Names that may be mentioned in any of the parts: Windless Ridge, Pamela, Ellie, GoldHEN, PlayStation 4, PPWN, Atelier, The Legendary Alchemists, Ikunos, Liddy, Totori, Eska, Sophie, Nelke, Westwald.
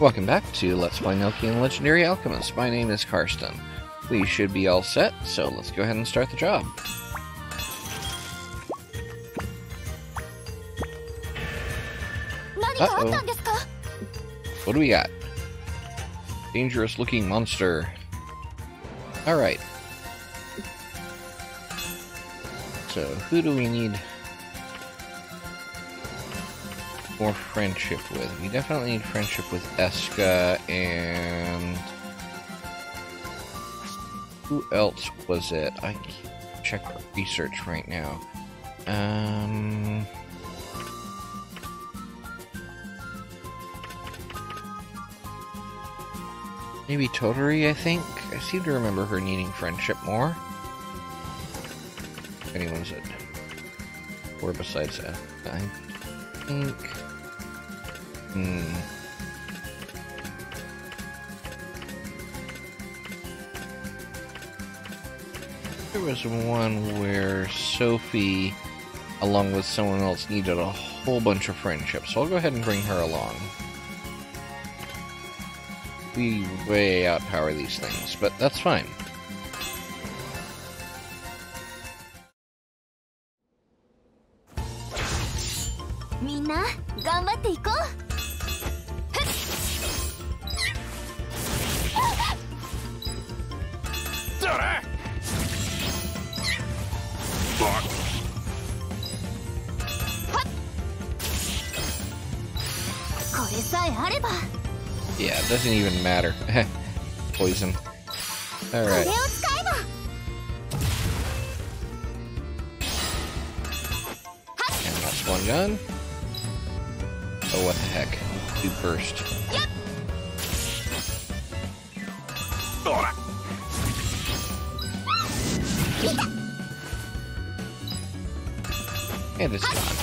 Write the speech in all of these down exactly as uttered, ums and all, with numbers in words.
Welcome back to Let's Play Nelke and The Legendary Alchemists. My name is Karsten. We should be all set, so let's go ahead and start the job. Uh-oh. What do we got? Dangerous looking monster. Alright. So, who do we need more friendship with? We definitely need friendship with Eska and... who else was it? I can't check research right now. Um... Maybe Totori, I think? I seem to remember her needing friendship more. If anyone's it. Or besides that, I think... Hmm. There was one where Sophie, along with someone else, needed a whole bunch of friendship, so I'll go ahead and bring her along. We way outpower these things, but that's fine. Yeah, it doesn't even matter. Poison. Alright. And that's one gun. Oh, what the heck. Two burst. Yep. And it's gone.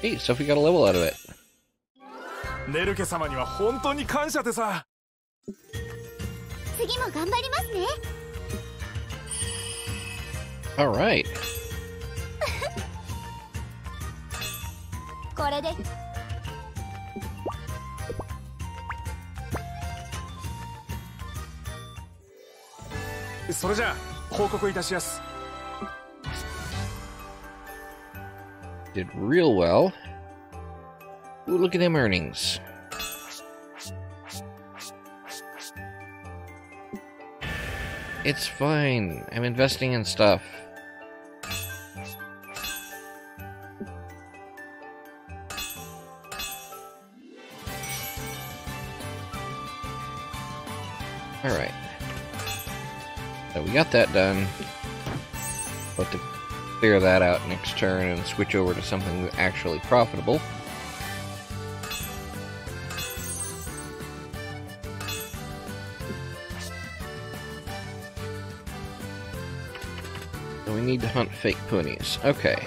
Hey, Sophie got a level out of it. Nelke-sama ni wa hontou kansha de sa. Sugi mo ganbarimasu ne. All right. Kore de. Sore ja, houkoku itashimasu. Did real well. Ooh, look at them earnings. It's fine. I'm investing in stuff. All right. So we got that done. But the clear that out next turn and switch over to something actually profitable. So we need to hunt fake ponies. Okay.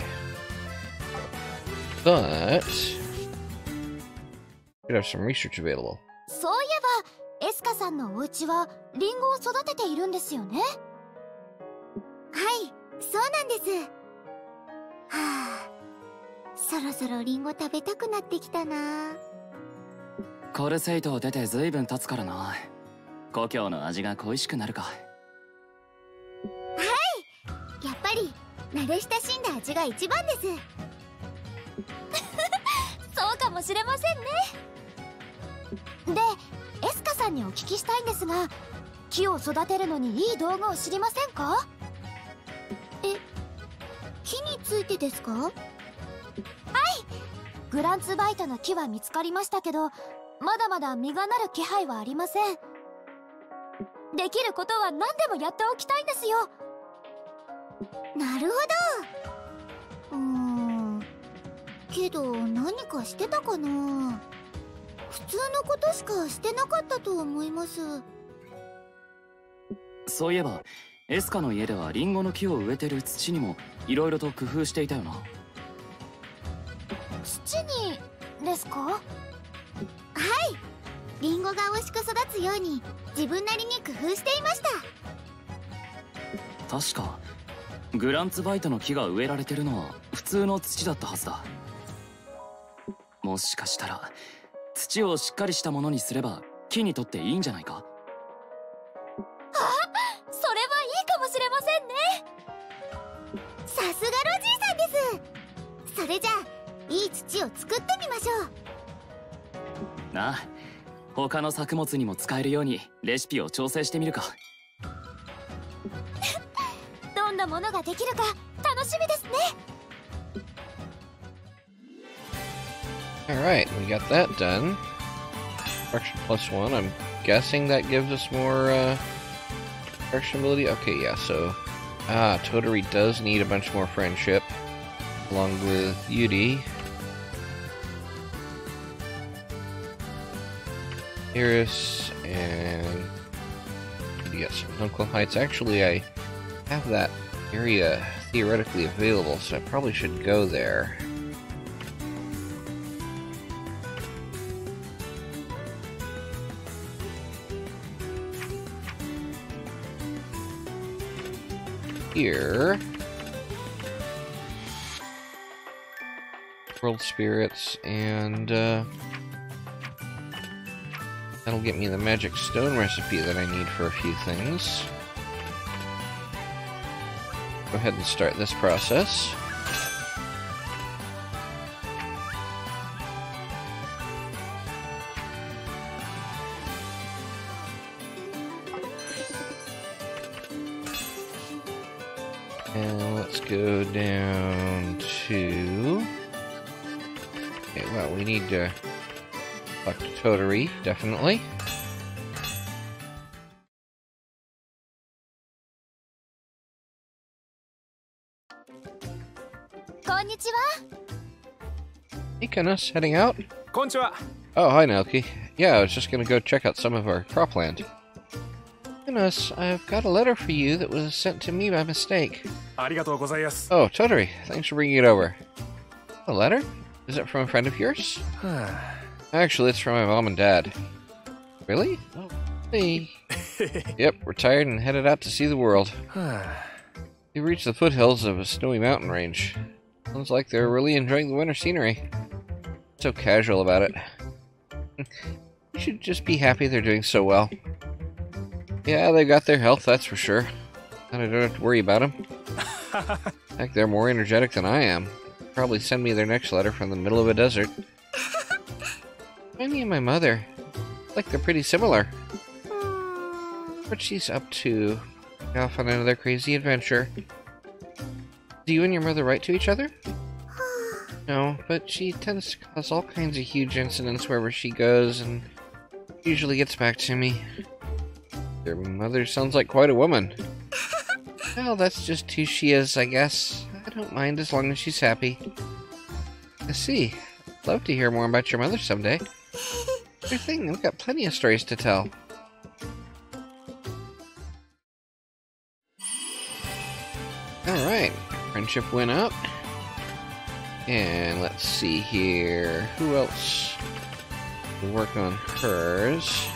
But we should have some research available. So yeah, Eska-san no ouchi wa ringo o sodatete irun desu yo ne? Hai, so nan desu. はあ、そろそろリンゴ食べたくなってきたな。コルセイトを出て随分経つからな。故郷の味が恋しくなるか。はい、やっぱり慣れ親しんだ味が一番です。そうかもしれませんね。で、エスカさんにお聞きしたいんですが、木を育てるのにいい道具を知りませんか？ 木についてですか？はい、グランツバイトの木は見つかりましたけど、まだまだ実がなる気配はありません。できることは何でもやっておきたいんですよ。なるほど。うーん。けど何かしてたかな。普通のことしかしてなかったと思います。そういえば エスカの家ではリンゴの木を植えてる土にもいろいろと工夫していたよな。土にですか？はい、リンゴが美味しく育つように自分なりに工夫していました。確かグランツバイトの木が植えられてるのは普通の土だったはずだ。もしかしたら土をしっかりしたものにすれば木にとっていいんじゃないか。あ、それはいいかもしれませんね。さすがロジンさんです。それじゃあいい土を作ってみましょう。なあ、他の作物にも使えるようにレシピを調整してみるか。どんなものができるか楽しみですね。Alright, we got that done. Construction plus one. I'm guessing that gives us more uh, construction ability. Okay, yeah, so ah, Totori does need a bunch more friendship along with Yuri. Iris and yes, Uncle Heights. Actually, I have that area theoretically available, so I probably should go there. Here. World Spirits, and uh, that'll get me the magic stone recipe that I need for a few things. Go ahead and start this process. And let's go down to... Okay, well, we need to collect Totori, definitely. Konnichiwa. Ikunos, heading out? Konnichiwa. Oh, hi, Nelke. Yeah, I was just gonna go check out some of our cropland. Ikunos, I've got a letter for you that was sent to me by mistake. Oh, Totori, thanks for bringing it over. A letter? Is it from a friend of yours? Actually, it's from my mom and dad. Really? Oh. Hey. Yep, we're tired and headed out to see the world. We reached the foothills of a snowy mountain range. Sounds like they're really enjoying the winter scenery. So casual about it. You should just be happy they're doing so well. Yeah, they got their health, that's for sure. And I don't have to worry about them. Heck, they're more energetic than I am. They'll probably send me their next letter from the middle of a desert. Me and my mother. Like, they're pretty similar. What she's up to. Off on another crazy adventure. Do you and your mother write to each other? No, but she tends to cause all kinds of huge incidents wherever she goes and usually gets back to me. Your mother sounds like quite a woman. Well, that's just who she is, I guess. I don't mind as long as she's happy. I see. I'd love to hear more about your mother someday. Good thing, we've got plenty of stories to tell. Alright, friendship went up. And let's see here. Who else will work on hers?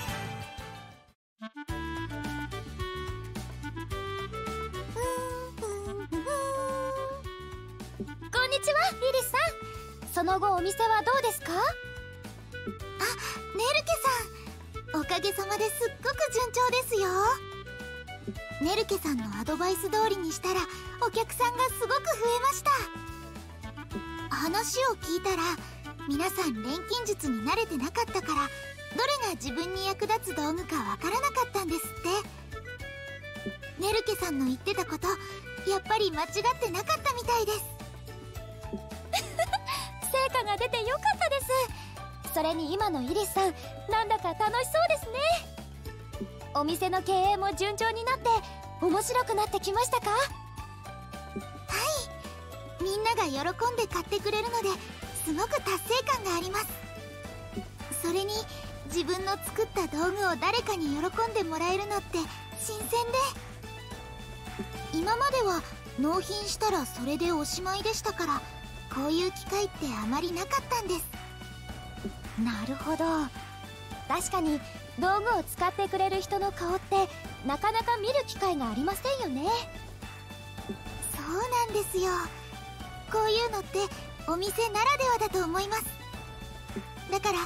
だから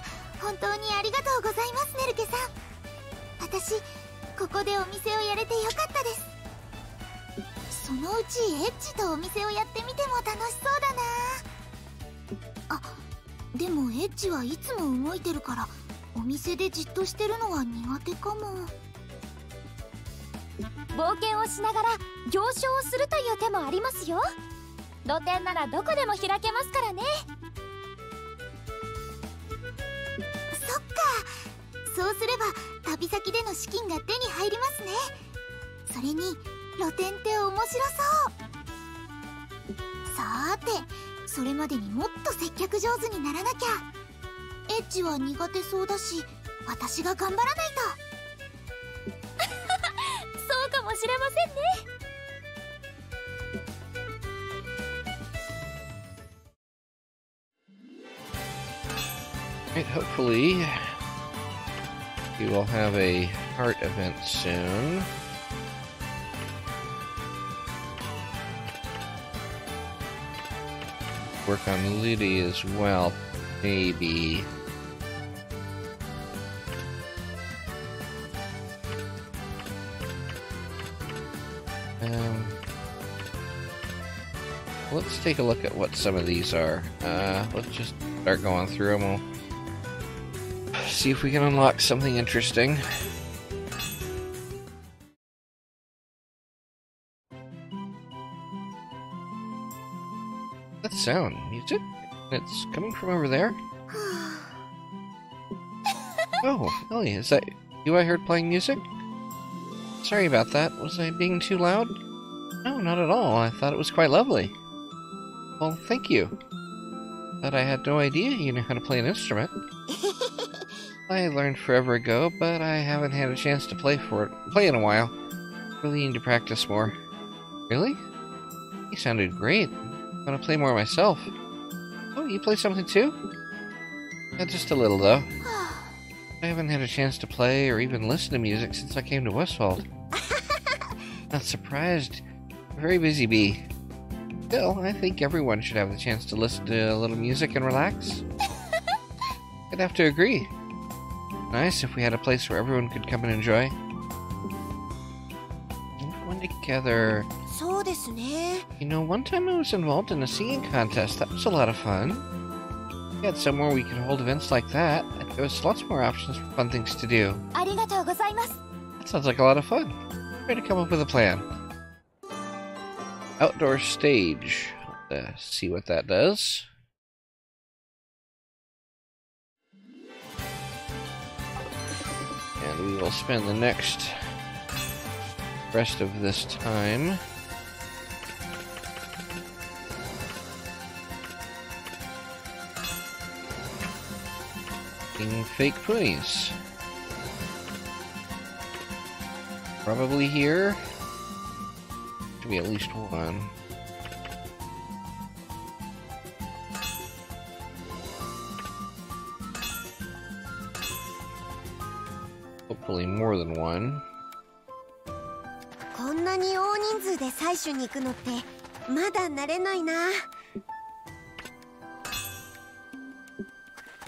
本当にありがとうございますネルケさん。私ここでお店をやれてよかったです。そのうちエッチとお店をやってみても楽しそうだなあ。でもエッチはいつも動いてるからお店でじっとしてるのは苦手かも。冒険をしながら行商をするという手もありますよ。露店ならどこでも開けますからね。そっか、そうすれば旅先での資金が手に入りますね。それに露店って面白そう。さーてそれまでにもっと接客上手にならなきゃ。エッジは苦手そうだし私が頑張らないと。かもしれませんね。Right, hopefully we will have a heart event soon. Work on Liddy as well, maybe. Um, let's take a look at what some of these are. Uh, let's just start going through them. We'll see if we can unlock something interesting. That sound, music? It's coming from over there? Oh, Ellie, is that you I heard playing music? Sorry about that. Was I being too loud? No, not at all. I thought it was quite lovely. Well, thank you. But I had no idea you knew how to play an instrument. I learned forever ago, but I haven't had a chance to play for it play in a while. Really need to practice more. Really? You sounded great. I'm gonna play more myself. Oh, you play something too? Yeah, just a little though. I haven't had a chance to play or even listen to music since I came to Westwald. Not surprised. A very busy bee. Still, I think everyone should have the chance to listen to a little music and relax. I'd have to agree. Nice if we had a place where everyone could come and enjoy. Everyone together. You know, one time I was involved in a singing contest. That was a lot of fun. We had somewhere we could hold events like that. There was lots more options for fun things to do. That sounds like a lot of fun. I'm ready to come up with a plan. Outdoor stage. Let's see what that does. And we will spend the next rest of this time fake ponies. Probably here. Should be at least one. Hopefully more than one.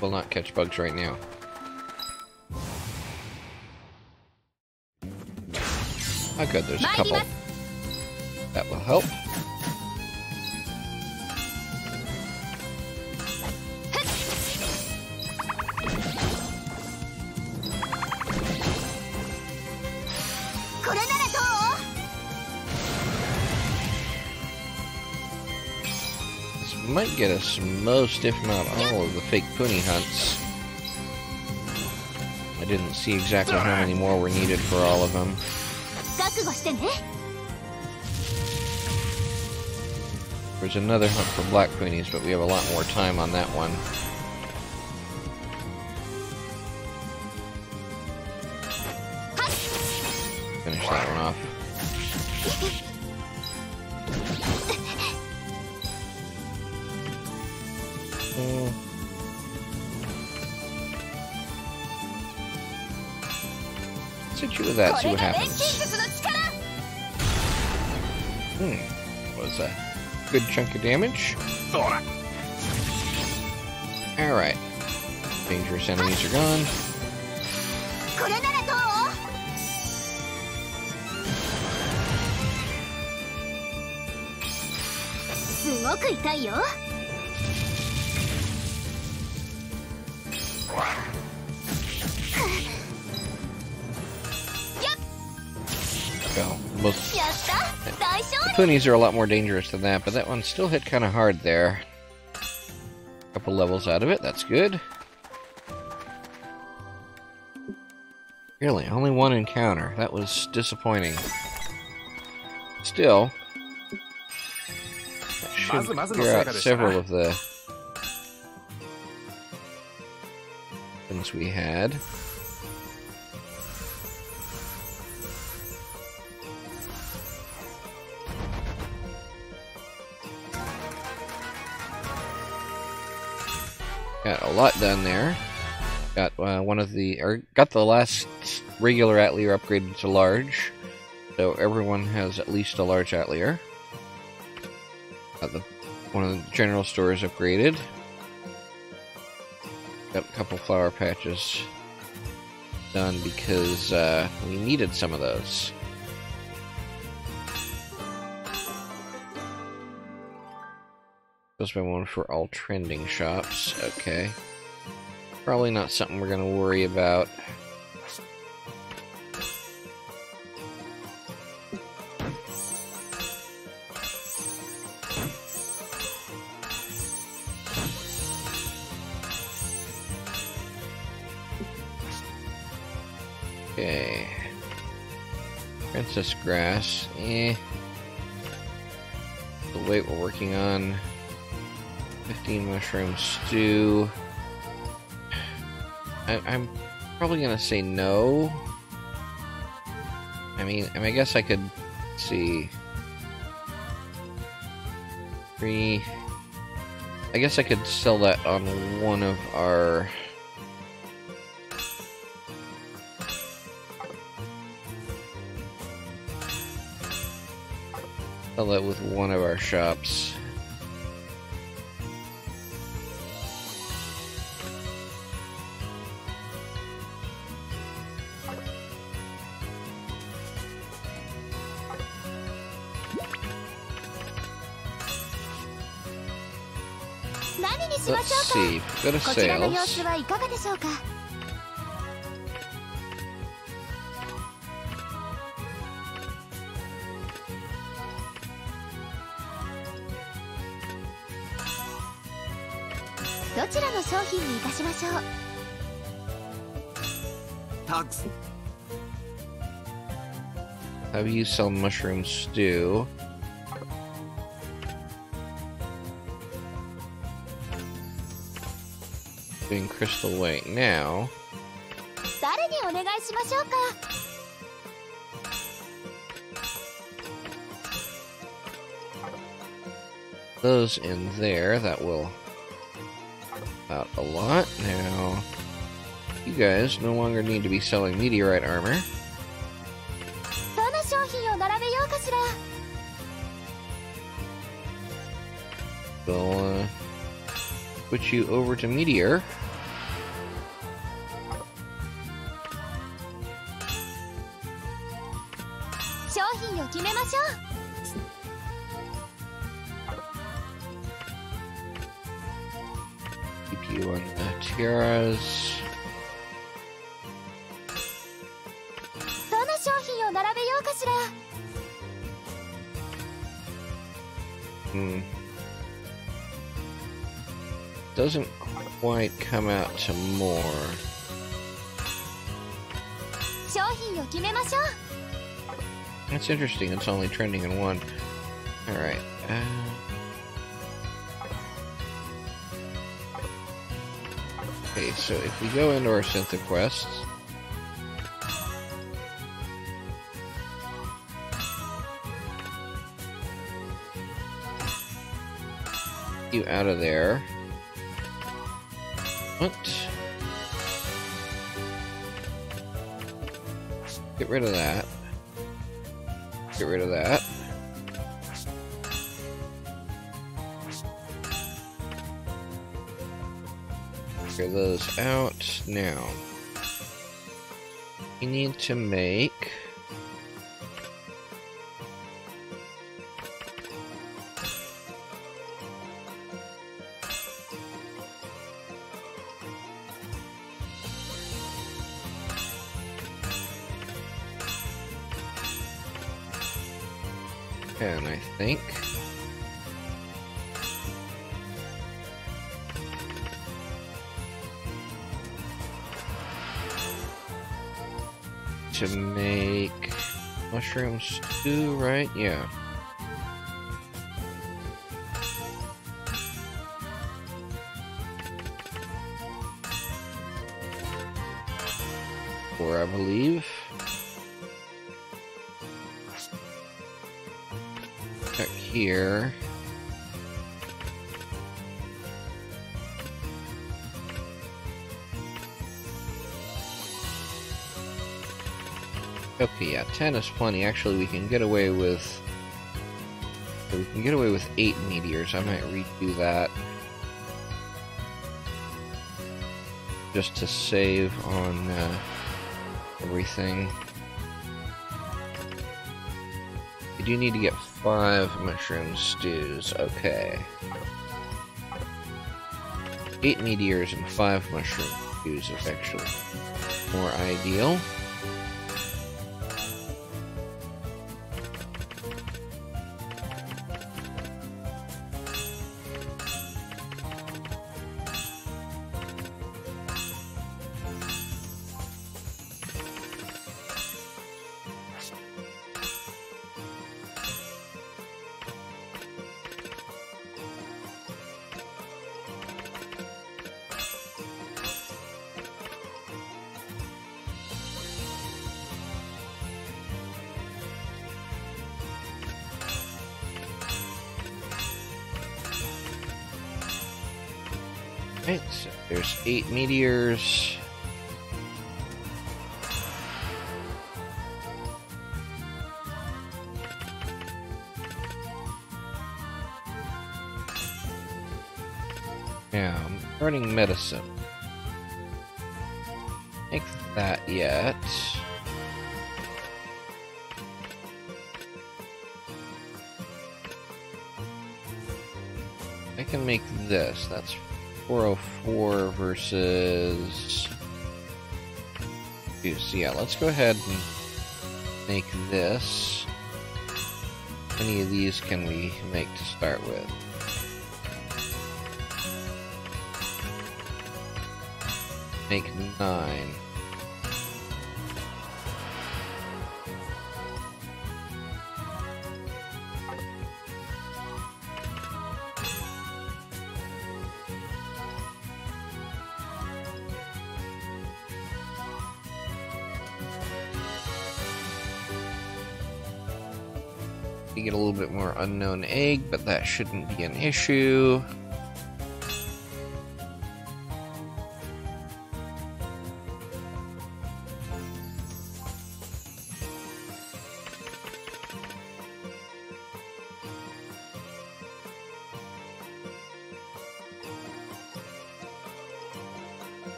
Will not catch bugs right now. Oh good, there's a couple. That will help. Might get us most, if not all, of the fake pony hunts. I didn't see exactly how many more were needed for all of them. There's another hunt for black ponies, but we have a lot more time on that one. Finish that one off. Sit you with that, see what happens. Hmm, was a good chunk of damage. Alright, Dangerous enemies are gone. Go. Both. The ponies are a lot more dangerous than that, but that one still hit kind of hard there. A couple levels out of it, that's good. Really, only one encounter. That was disappointing. Still, I should clear out several of the things we had. Got a lot done there. Got uh, one of the, or got the last regular Atelier upgraded to large, so everyone has at least a large Atelier. Got the one of the general stores upgraded. Got a couple flower patches done because uh, we needed some of those. Supposed to be one for all trending shops. Okay. Probably not something we're going to worry about. Okay. Princess Grass. Eh. The weight we're working on. fifteen mushroom stew. I'm probably gonna say no. I mean, I mean, I guess I could see three. I guess I could sell that on one of our sell that with one of our shops. Let's see, go to sales. How do you sell mushroom stew? Doing crystal weight now. Those in there, that will out a lot. Now, you guys no longer need to be selling meteorite armor. We'll uh, put you over to Meteor. Keep you on the tiaras. Hmm. Doesn't quite come out to more. That's interesting, it's only trending in one. Alright. Uh... Okay, so if we go into our Syntha quests, you out of there. What? Get rid of that. Get rid of that. figure those out. Now, we need to make... ten, I think. To make mushroom stew, right? Yeah. Four, I believe. Back here. Okay, yeah, ten is plenty. Actually, we can get away with... We can get away with eight meteors. I might redo that. Just to save on uh, everything. We do need to get five mushroom stews. Okay. Eight meteors and five mushroom stews is actually more ideal. So there's eight meteors. Now, I'm burning medicine. Make that yet. I can make this. That's four oh four versus juice. Yeah, let's go ahead and make this. How many of these can we make to start with? Make nine. Get a little bit more unknown egg, but that shouldn't be an issue.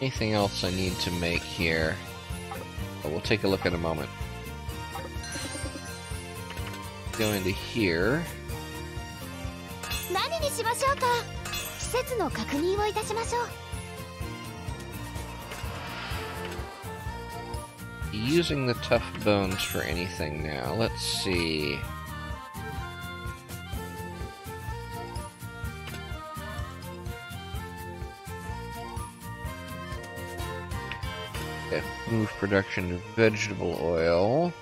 Anything else I need to make here? We'll take a look in a moment. Go into here. Using the tough bones for anything now. Let's see. Move production to vegetable oil.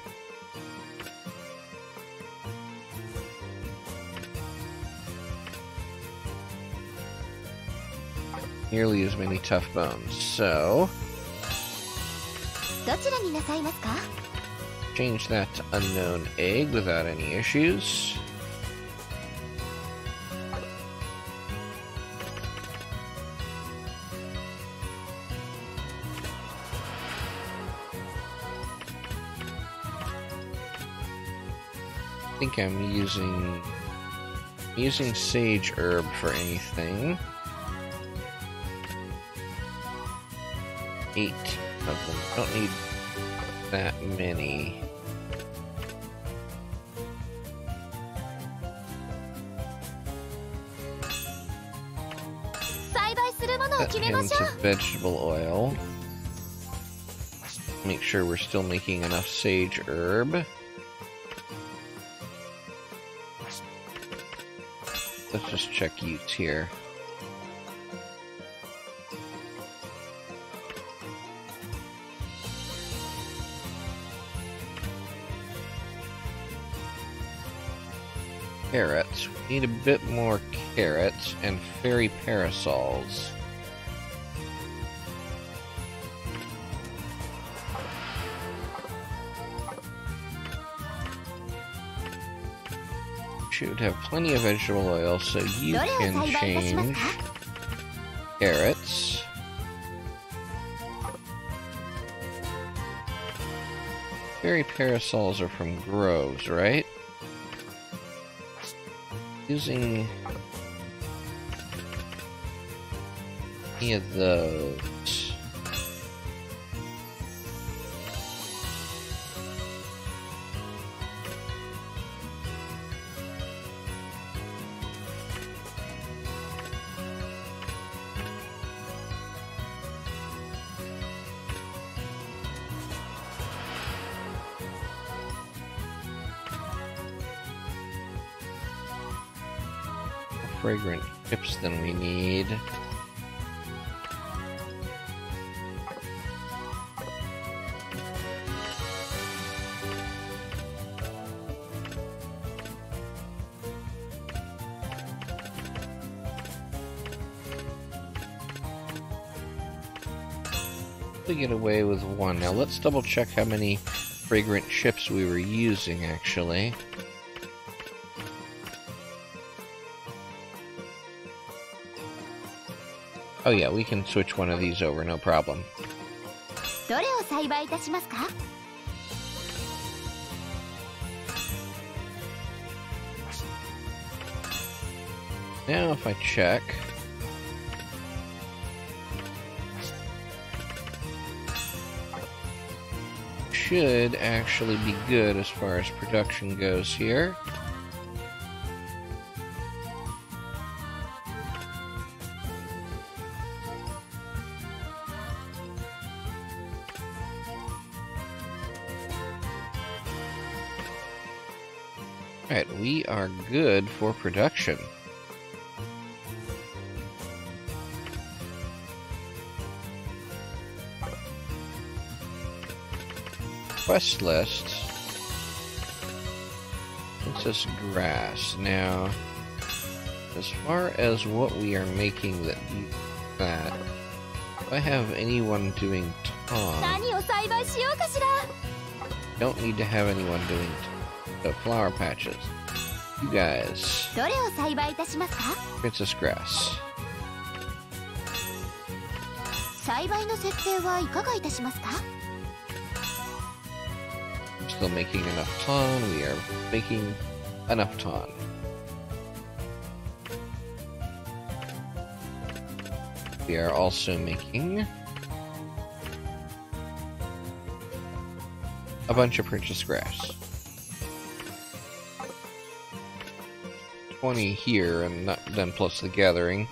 Nearly as many tough bones, so... Change that to unknown egg without any issues. I'm using using sage herb for anything. Eight of them. Don't need that many. That into vegetable oil. Make sure we're still making enough sage herb. Let's just check Utes here. Carrots. We need a bit more carrots and fairy parasols. Should have plenty of vegetable oil, so you can change carrots. Berry parasols are from groves, right? Using any of those. Fragrant chips than we need. We get away with one. Now let's double check how many fragrant chips we were using actually. Oh yeah, we can switch one of these over, no problem. Now if I check... should actually be good as far as production goes here. We are good for production. Quest list. What's this grass? Now, as far as what we are making that you that, if I have anyone doing tom, don't need to have anyone doing the flower patches. You guys. Princess grass. Still making enough ton. We are making enough ton. We are also making a bunch of princess grass. twenty here, and not then plus the gathering.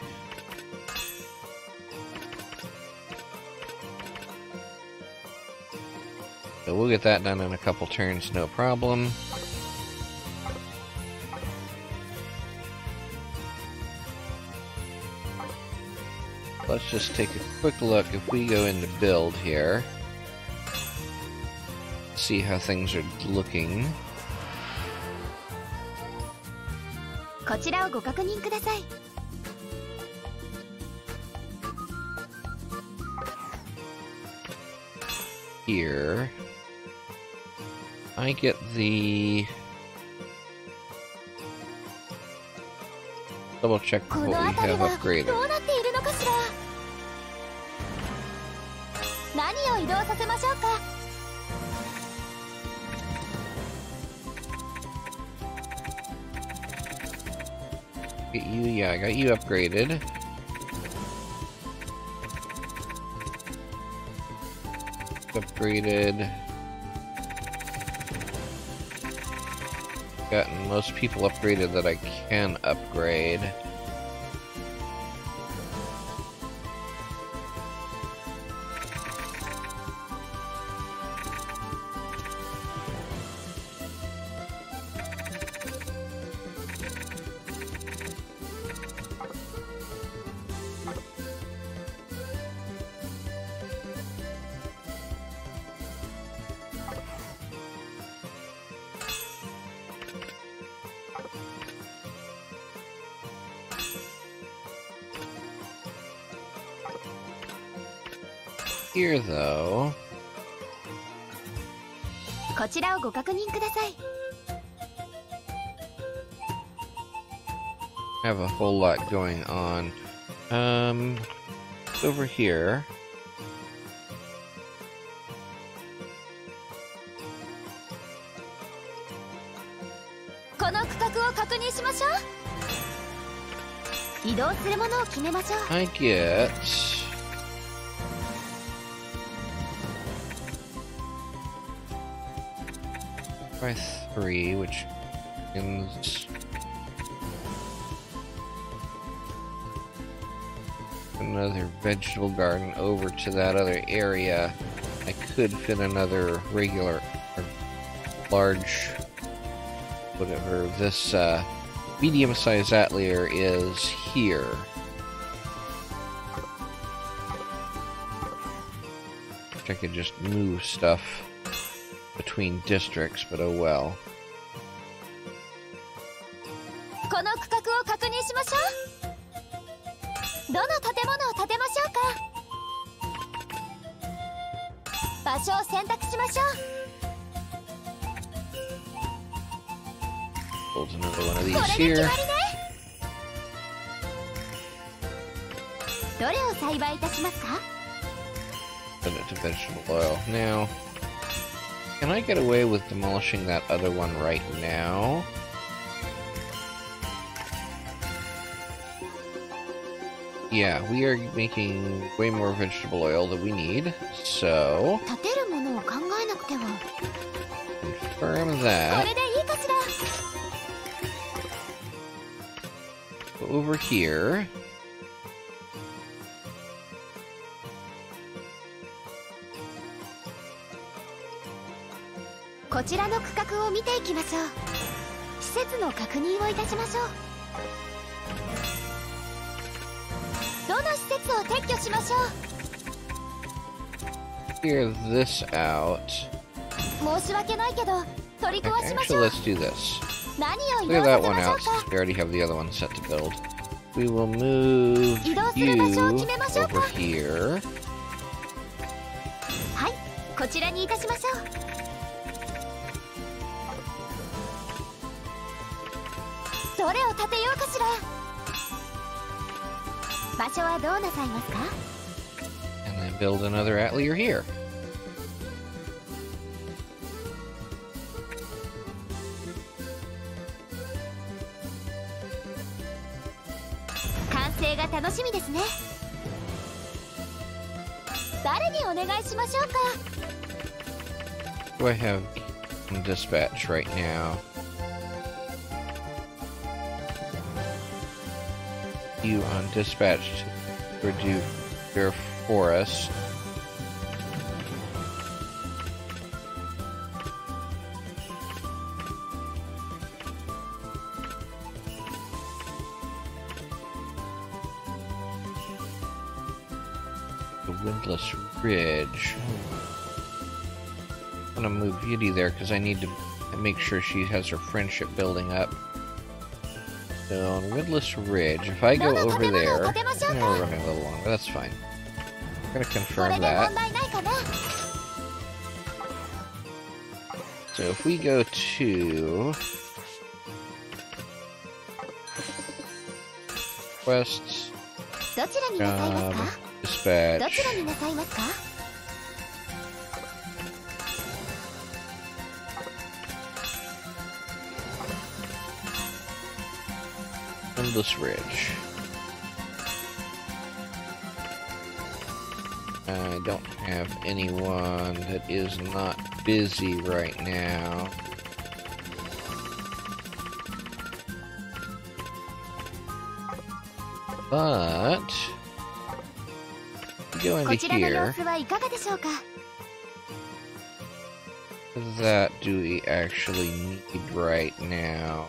So we'll get that done in a couple turns, no problem. Let's just take a quick look if we go into build here. See how things are looking. Here, I get the double check what we have upgraded. get you, yeah, I got you upgraded. Upgraded. Gotten most people upgraded that I can upgrade. Here, though. I have a whole lot going on. Um, over here. I get. By three, which means another vegetable garden over to that other area. I could fit another regular or large, whatever this uh, medium-sized Atelier is here. Which I could just move stuff between districts, but oh well. Build another one of these here. Send it to vegetable oil now. Can I get away with demolishing that other one right now? Yeah, we are making way more vegetable oil than we need, so... confirm that. Over here... Clear this out. Okay, actually, let's do this. Clear that one out since we already have the other one set to build. We will move you over here. And then build another Atelier here. Do I have dispatch right now? You on dispatch to do there for us. The Windless Ridge. I'm gonna move Liddy there because I need to make sure she has her friendship building up. So on Windless Ridge, if I go over there, eh, we're running a little longer, that's fine. I'm gonna confirm that. So if we go to West, job, dispatch. Windless Ridge. I don't have anyone that is not busy right now. But go into here. That do we actually need right now?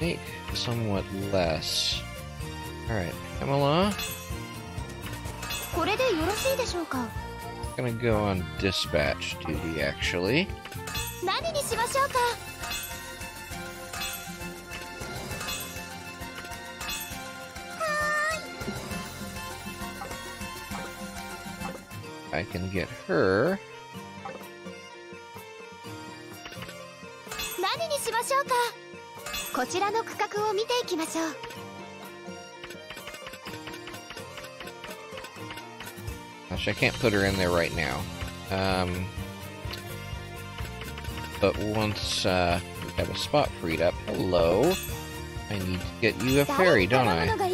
Make somewhat less. Alright, Pamela. I'm gonna go on dispatch duty actually. I can get her. Gosh, I can't put her in there right now. Um, but once uh, we have a spot freed up, hello, I need to get you a ferry, don't I? Actually,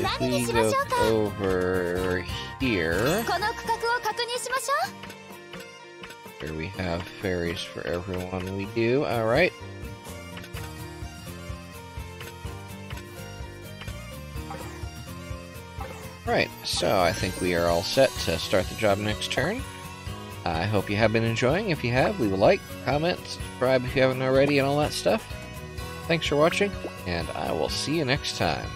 if we go over here, here we have fairies for everyone we do, alright. Alright, so I think we are all set to start the job next turn. I hope you have been enjoying. If you have, leave a like, comment, subscribe if you haven't already, and all that stuff. Thanks for watching, and I will see you next time.